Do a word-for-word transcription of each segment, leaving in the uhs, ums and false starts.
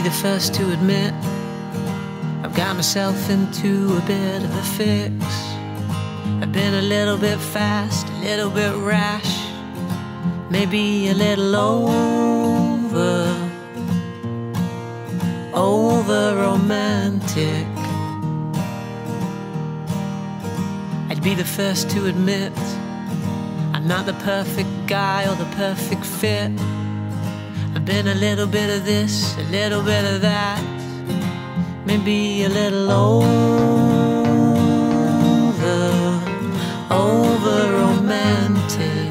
be the first to admit I've got myself into a bit of a fix. I've been a little bit fast, a little bit rash, maybe a little over, over romantic. I'd be the first to admit I'm not the perfect guy or the perfect fit. I've been a little bit of this, a little bit of that, maybe a little over, over romantic.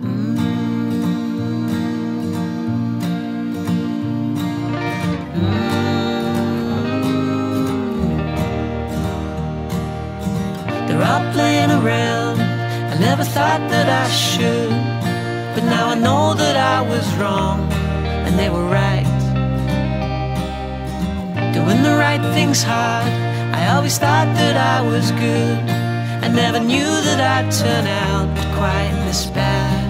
Mm. Mm. They're all playing around. I never thought that I should, but now I know that I was wrong and they were right. Doing the right thing's hard. I always thought that I was good. I never knew that I'd turn out quite this bad.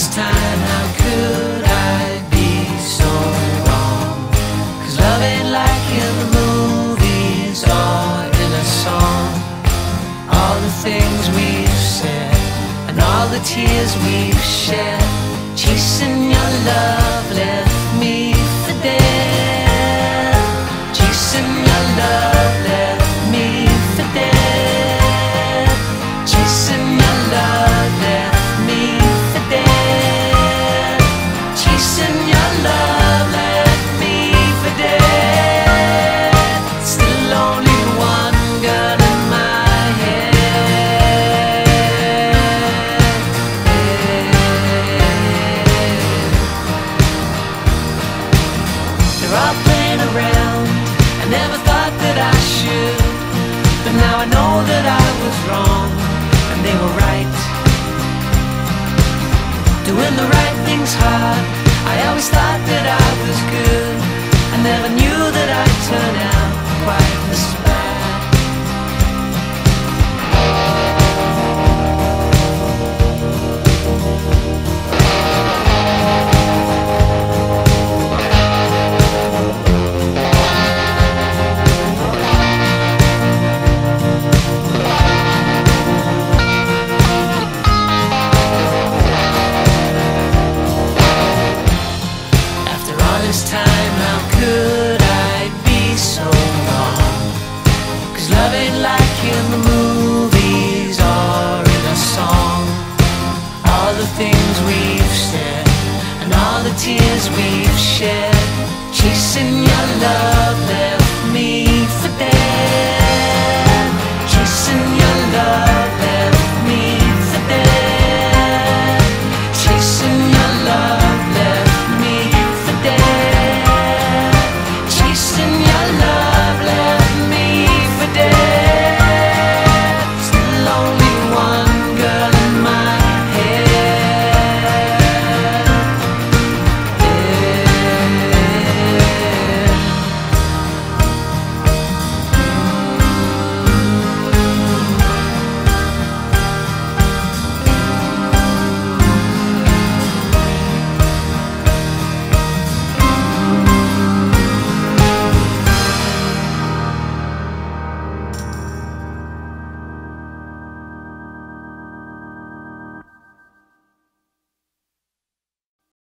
This time, how could I be so wrong? 'Cause love ain't like in the movies or in a song. All the things we've said and all the tears we've shed, chasing your love left me for dead. Chasing your love left me for dead. Chasing your love left me for dead. I know that I was wrong and they were right. Doing the right thing's hard. I always thought that I was good. I never knew that I'd turn out quite this bad. This time, how could I be so wrong? 'Cause love ain't like in the movies or in a song. All the things we've said and all the tears we've shed, chasing your love.